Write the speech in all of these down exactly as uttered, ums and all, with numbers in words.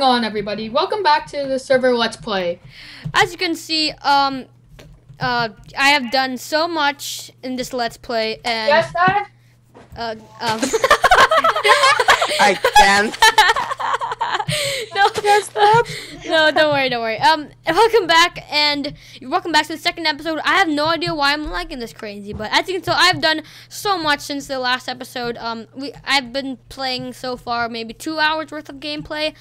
going on, everybody? Welcome back to the server Let's Play. As you can see, um, uh, I have done so much in this Let's Play, and yes, I. Uh, um. I can't. No, yes, no, don't worry, don't worry. Um, welcome back, and welcome back to the second episode. I have no idea why I'm liking this crazy, but as you can tell, I've done so much since the last episode. Um, we I've been playing so far maybe two hours worth of gameplay,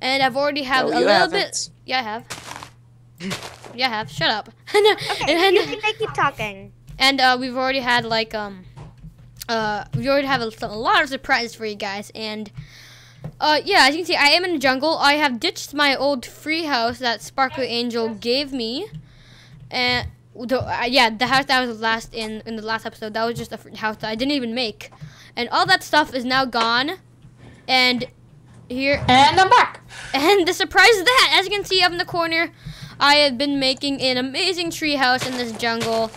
and I've already have no, a little haven't. bit. Yeah, I have. Yeah, I have. Shut up. Okay, and, you think they keep talking. And uh, we've already had like um, uh, we already have a, a lot of surprises for you guys, and. Uh, yeah, as you can see, I am in the jungle. I have ditched my old free house that Sparkly Angel gave me, and the, uh, yeah, the house that I was last in in the last episode, that was just a house that I didn't even make, and all that stuff is now gone. And here, and I'm back. And the surprise is that, as you can see up in the corner, I have been making an amazing tree house in this jungle.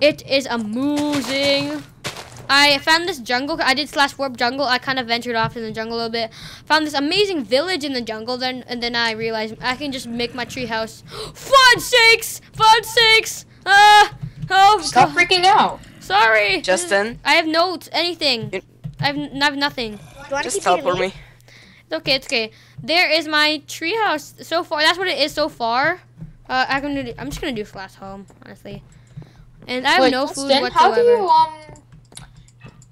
It is amazing. I found this jungle. I did slash warp jungle. I kind of ventured off in the jungle a little bit. Found this amazing village in the jungle. Then and then I realized I can just make my tree house. Fudge sakes! Fudge sakes! Uh, oh! Stop God. freaking out! Sorry, Justin. I have notes. Anything? You, I, have, I have nothing. Just teleport me. It's okay. It's okay. There is my tree house. So far, that's what it is so far. Uh, I can do, I'm just gonna do slash home, honestly. And I have Wait, no Justin, food whatsoever. How do you um?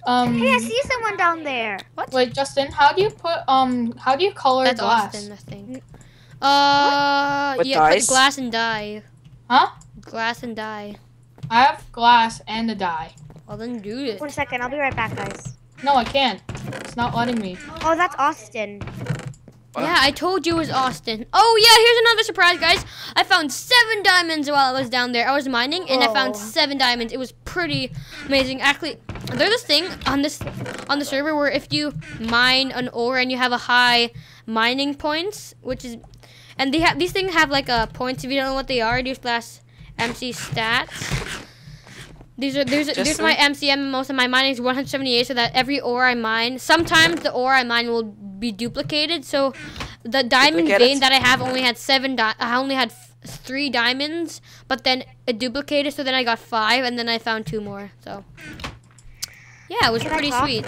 Um, hey, I see someone down there. What? Wait, Justin, how do you put um? How do you color That's glass? That's Austin, I think. Uh, what? What yeah, put glass and dye. Huh? Glass and dye. I have glass and a dye. Well, then do it. One second, I'll be right back, guys. No, I can't. It's not letting me. Oh, that's Austin. What? Yeah, I told you it was Austin. Oh yeah, here's another surprise, guys. I found seven diamonds while I was down there. I was mining, and oh. I found seven diamonds. It was pretty amazing, actually. There's this thing on this on the server where if you mine an ore and you have a high mining points, which is, and they have these things have like a points. If you don't know what they are, do slash M C stats. These are there's there's my M C M. Most of my mining is one hundred seventy-eight, so that every ore I mine, sometimes the ore I mine will be duplicated. So the diamond vein that I have only had seven. Di I only had three diamonds, but then it duplicated, so then I got five, and then I found two more. So. Yeah, it was Can pretty sweet.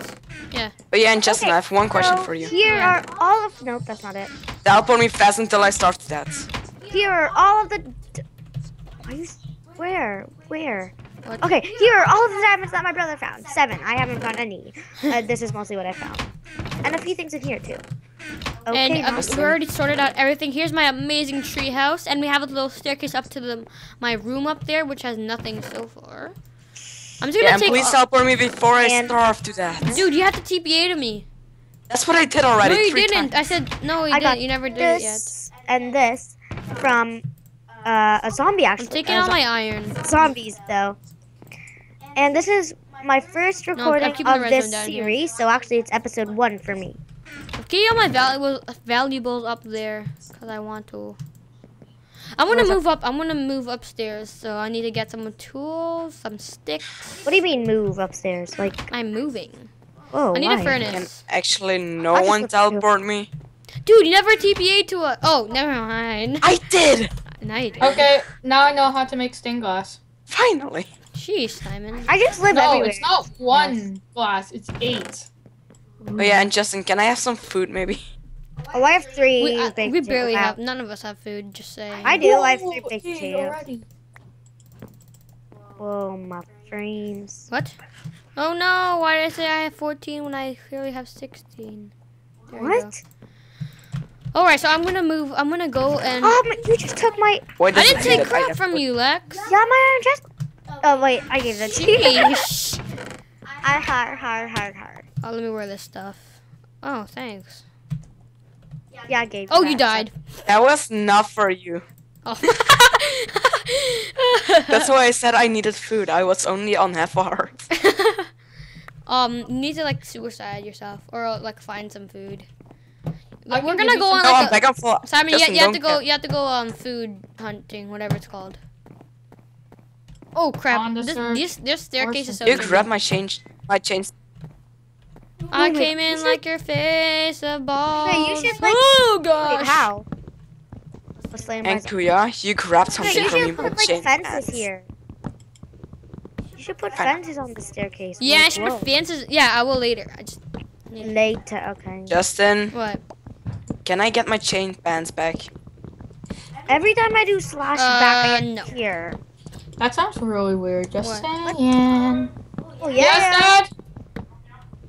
Yeah. But yeah, and Justin, okay, I have one question so for you. Here yeah. are all of... Nope, that's not it. Teleport me fast until I start that. Here are all of the... D Why you Where? Where? What? Okay, here are all of the diamonds that my brother found. Seven. I haven't found any. uh, this is mostly what I found. And a few things in here, too. Okay, and uh, we already sorted out everything. Here's my amazing tree house. And we have a little staircase up to the my room up there, which has nothing so far. I'm just gonna yeah, take please teleport me before I starve to death. Dude, you have to T P A to me. That's what I did already. No, you three didn't. Times. I said no. You I didn't. Got you never did it yet. And this from uh, a zombie. Actually, I'm taking uh, all my iron. Zombies though. And this is my first recording no, of this series, here. so actually it's episode one for me. I'm getting all my valuables valuables up there because I want to. I'm gonna move up. I'm gonna move upstairs. So I need to get some tools, some sticks. What do you mean move upstairs? Like I'm moving. Oh, I need why? a furnace. And actually, no I one teleported me. Dude, you never T P A'd to a. Oh, never mind. I did. No, you didn't. Okay, now I know how to make stained glass. Finally. Jeez, Simon. I just live no, everywhere. No, it's not one yes. glass. It's eight. Oh yeah, and Justin, can I have some food, maybe? Oh, I have three. We, uh, we barely have. have. None of us have food. Just saying. I do. Whoa, I have three baked potatoes. Whoa, my frames. What? Oh no! Why did I say I have fourteen when I clearly have sixteen? There what? All right, so I'm gonna move. I'm gonna go and. Oh, my, you just took my. I didn't take crap from you, Lex. Yeah, my just. Oh wait, I gave that to you. I hard, hard, hard, hard. Oh, let me wear this stuff. Oh, thanks. Yeah, I gave you Oh, that, you died. So. That was not for you. Oh. That's why I said I needed food. I was only on half a heart. um, you need to like suicide yourself or like find some food. Like, we're gonna go on like. No, a, back for, Simon, you, you have to go. You have to go um food hunting, whatever it's called. Oh crap! This, this this staircase is so. You grab my change. My change. I wait, came wait, in you like should... your face of balls. Wait, you should, like... Oh gosh! Wait, how? And Kuya, you grabbed something wait, from me. You should put like fences here. You should put fences on the staircase. Yeah, like, I should whoa. put fences. Yeah, I will later. I just yeah. later. Okay. Justin. What? Can I get my chain pants back? Every time I do slash uh, back, I get no. here. That sounds really weird. Just what? saying. Oh, yeah. Yes, Dad.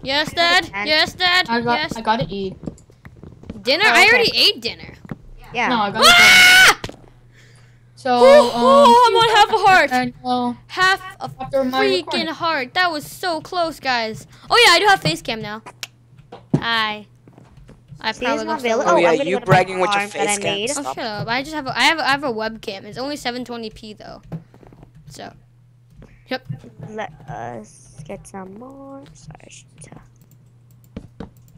Yes, Dad. Yes, Dad. I got. Yes. I got to eat. Dinner? Oh, okay. I already ate dinner. Yeah. No, I got. Ah! So. Ooh, um, ooh, I'm on half a heart. And, uh, half a freaking heart. That was so close, guys. Oh yeah, I do have face cam now. Hi. I See, probably got oh, oh yeah, you bragging with your face cam. Oh shut up! I just have a, I have a, I have a webcam. It's only seven twenty p though. So, yep. Let us get some more. Sorry.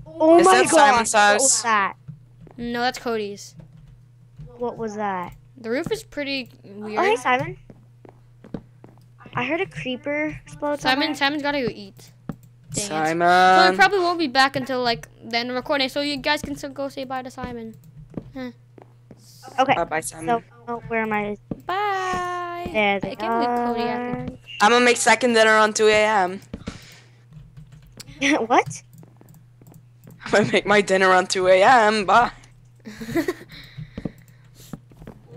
Oh Is my that God! Simon's house? What was that? No, that's Cody's. What was that? The roof is pretty weird. Oh hey, Simon. I heard a creeper explode. Simon, somewhere. Simon's gotta go eat. Dang Simon. It. So I probably won't be back until like the end of recording, so you guys can still go say bye to Simon. Huh. Okay. Bye, bye Simon. So, oh, where am I? Bye. There they are. Cody, I'm gonna make second dinner on two A M What? I'm gonna make my dinner on two A M Bye.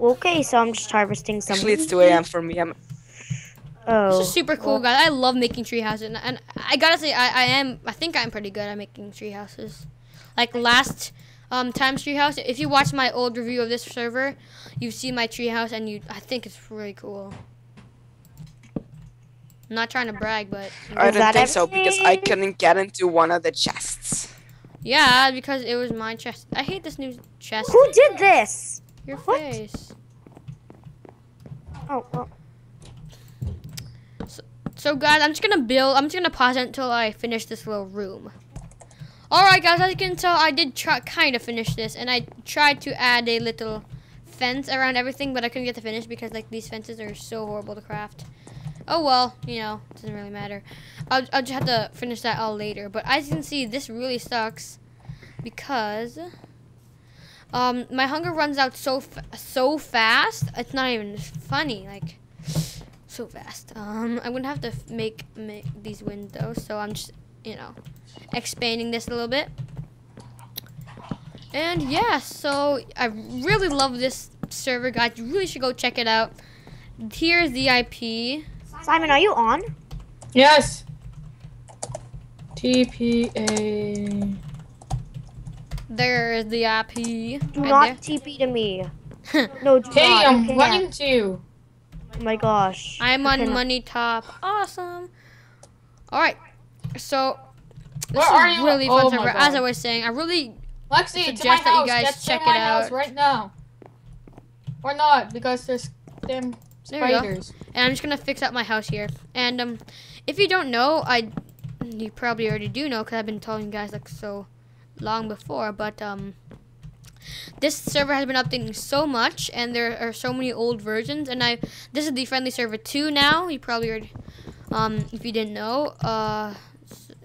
Okay, so I'm just harvesting something. Actually, it's two A M for me. I'm Oh. This is super cool, guys. I love making tree houses, and, and I gotta say, I, I am. I think I'm pretty good at making tree houses. Like last um, time's tree house. If you watch my old review of this server, you see my tree house, and you. I think it's really cool. I'm not trying to brag, but I don't think so because I couldn't get into one of the chests. Yeah, because it was my chest. I hate this new chest. Who did this? Your what? face. Oh. Well. So guys, I'm just gonna build, I'm just gonna pause it until I finish this little room. Alright guys, as you can tell, I did try, kind of finish this, and I tried to add a little fence around everything, but I couldn't get to finish because like these fences are so horrible to craft. Oh well, you know, it doesn't really matter. I'll, I'll just have to finish that all later, but as you can see, this really sucks because um, my hunger runs out so, fa so fast, it's not even funny, like... so fast. Um, I'm gonna have to make, make these windows, so I'm just, you know, expanding this a little bit. And yeah, so I really love this server, guys. You really should go check it out. Here's the I P. Simon, are you on? Yes. T P A. There's the I P. Do right not there. T P to me. No, do hey, not. I'm okay, running to you. Oh my gosh. I'm on Money Top. Awesome. Alright. So, this is really fun server. As I was saying, I really suggest that you guys check it out. Right now. Or not, because there's damn spiders. And I'm just going to fix up my house here. And um, if you don't know, I you probably already do know because I've been telling you guys like so long before. But, um... this server has been updating so much, and there are so many old versions. And I, this is the Friendly Server Two now. You probably heard, um, if you didn't know. Uh,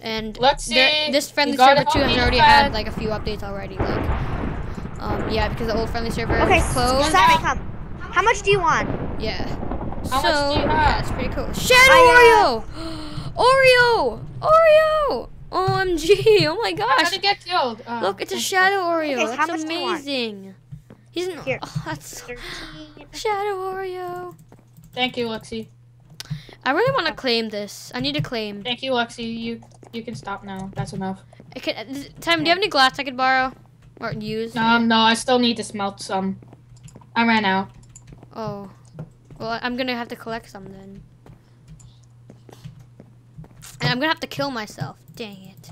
and let's see. There, this Friendly Server Two has already had like a few updates already. Like, um, yeah, because the old Friendly Server okay, is closed. Sorry, come. How much do you want? Yeah. How so much do you yeah, it's pretty cool. Shadow Oreo, Oreo, Oreo. O M G! Oh my gosh! I'm gonna get killed. Uh, Look, it's a Shadow Oreo. Okay, so that's how much amazing. He's an Here. Oh, that's Shadow Oreo. Thank you, Luxie. I really want to claim this. I need to claim. Thank you, Luxie. You you can stop now. That's enough. I can, uh, Simon, do you have any glass I could borrow or use? Um, no, I still need to smelt some. I ran out. Oh, well, I'm gonna have to collect some then. And I'm gonna have to kill myself. Dang it.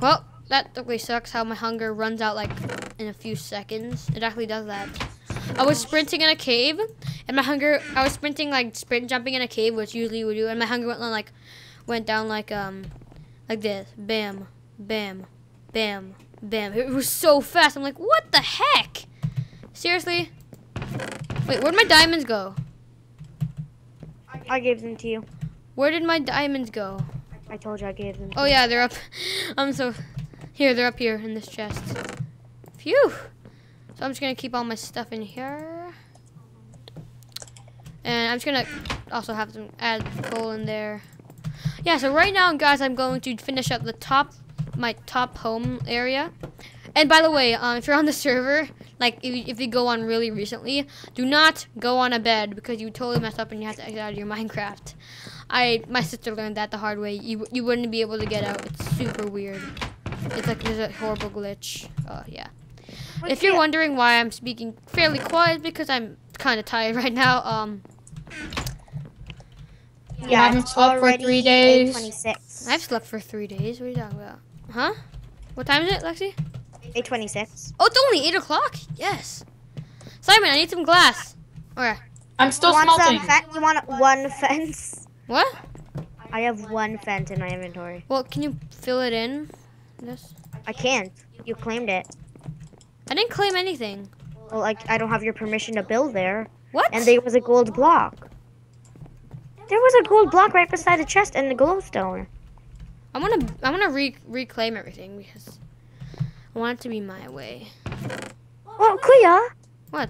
Well, that really sucks how my hunger runs out like in a few seconds. It actually does that. I was sprinting in a cave and my hunger, I was sprinting like sprint jumping in a cave, which usually we do, and my hunger went like went down like um like this. Bam, bam, bam, bam. It was so fast. I'm like, what the heck? Seriously? Wait, where'd my diamonds go? I gave them to you. Where did my diamonds go? I I told you I gave them. Oh yeah, they're up. I'm so here. They're up here in this chest. Phew. So I'm just gonna keep all my stuff in here, and I'm just gonna also have them add coal in there. Yeah. So right now, guys, I'm going to finish up the top, my top home area. And by the way, um, if you're on the server, like if you, if you go on really recently, do not go on a bed because you totally mess up and you have to exit out of your Minecraft. I my sister learned that the hard way. You you wouldn't be able to get out. It's super weird. It's like there's a horrible glitch. Oh yeah. Okay. If you're wondering why I'm speaking fairly quiet, because I'm kind of tired right now. Um. Yeah, yeah I haven't slept for three days. eight twenty-six. I've slept for three days. What are you talking about? Huh? What time is it, Lexi? eight twenty-six. Oh, it's only eight o'clock? Yes. Simon, I need some glass. Okay. I'm still you smelting. You want one fence? What? I have one fence in my inventory. Well, can you fill it in? Yes. I can't. You claimed it. I didn't claim anything. Well, like, I don't have your permission to build there. What? And there was a gold block. There was a gold block right beside the chest and the glowstone. I'm gonna, I'm gonna re reclaim everything because... I want it to be my way. Well, Clea! What?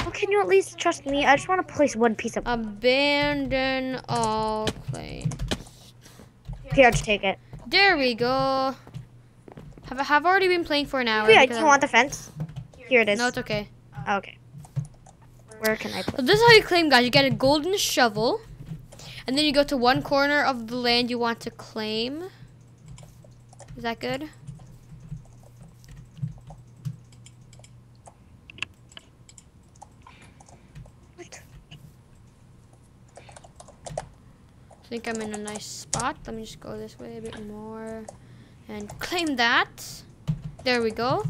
Well, can you at least trust me? I just want to place one piece of... Abandon all claims. Here, I'll just take it. There we go. Have, have already been playing for an hour. Yeah, do you want the fence? Here it is. No, it's okay. Okay. Where can I put it? So this is how you claim, guys. You get a golden shovel. And then you go to one corner of the land you want to claim. Is that good? I think I'm in a nice spot. Let me just go this way a bit more and claim that. There we go.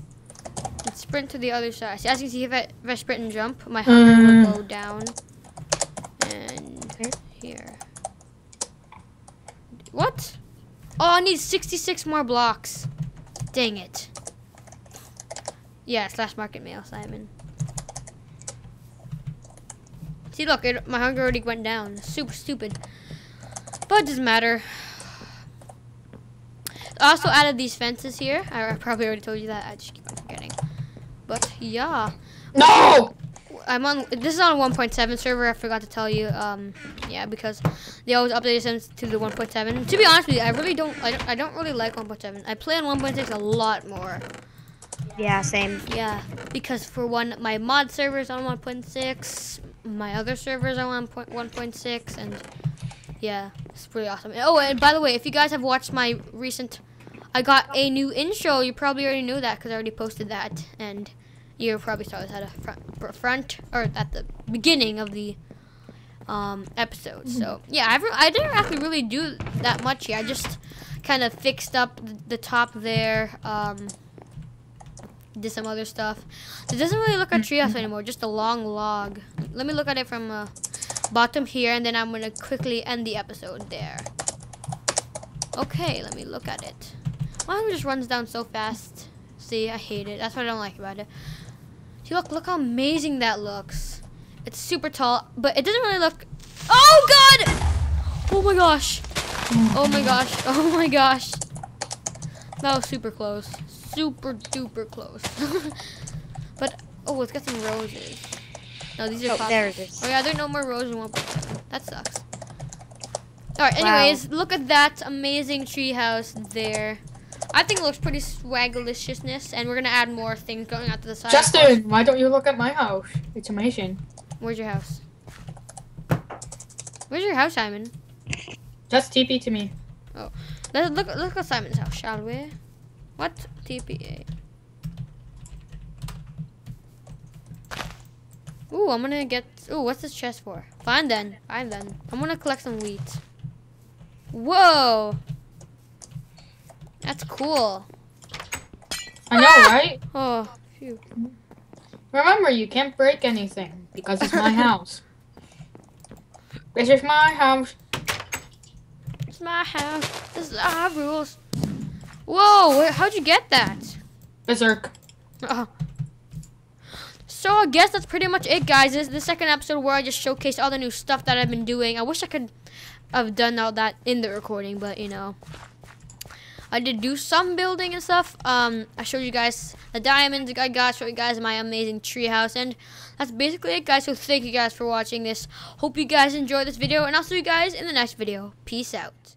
And sprint to the other side. So as you can see, if I, if I sprint and jump, my hunger mm. will go down. And here. What? Oh, I need sixty-six more blocks. Dang it. Yeah, slash market mail, Simon. See, look, it, my hunger already went down. Super stupid. But it doesn't matter. I also added these fences here. I probably already told you that. I just keep on forgetting. But yeah. No! I'm on. This is on one point seven server. I forgot to tell you. Um, yeah, because they always update us to the one point seven. To be honest with you, I really don't. I don't, I don't really like one point seven. I play on one point six a lot more. Yeah, same. Yeah, because for one, my mod server is on one point six. My other servers are on one point six, and. Yeah, it's pretty awesome. Oh, and by the way, if you guys have watched my recent, I got a new intro. You probably already knew that because I already posted that, and you probably saw this at a front, front or at the beginning of the um, episode. So yeah, I've, I didn't actually really do that much here. I just kind of fixed up the top there, um, did some other stuff. It doesn't really look like treehouse anymore. Just a long log. Let me look at it from. Uh, bottom here, and then I'm gonna quickly end the episode there. Okay, let me look at it. My hunger just runs down so fast. See, I hate it. That's what I don't like about it. See, look, look how amazing that looks. It's super tall, but it doesn't really look. Oh god! Oh my gosh! Oh my gosh! Oh my gosh! That was super close. Super duper close. But oh, let's get some roses. No, these are oh, there it is. Oh yeah, there are no more rows in one place. That sucks. Alright, anyways, wow. Look at that amazing treehouse there. I think it looks pretty swaggaliciousness, and we're gonna add more things going out to the side. Justin, why don't you look at my house? It's amazing. Where's your house? Where's your house, Simon? Just T P to me. Oh. Let's look look at Simon's house, shall we? What T P A? Ooh, I'm gonna get. Ooh, what's this chest for? Fine then. Fine then. I'm gonna collect some wheat. Whoa! That's cool. I know, ah! Right? Oh, phew. Remember, you can't break anything because it's my house. This is my house. It's my house. This is our rules. Whoa! How'd you get that? Berserk. Oh. So I guess that's pretty much it, guys. This is the second episode where I just showcased all the new stuff that I've been doing. I wish I could I've done all that in the recording, but you know, I did do some building and stuff. Um, I showed you guys the diamonds I got, showed you guys my amazing treehouse, and that's basically it, guys. So thank you guys for watching this. Hope you guys enjoyed this video, and I'll see you guys in the next video. Peace out.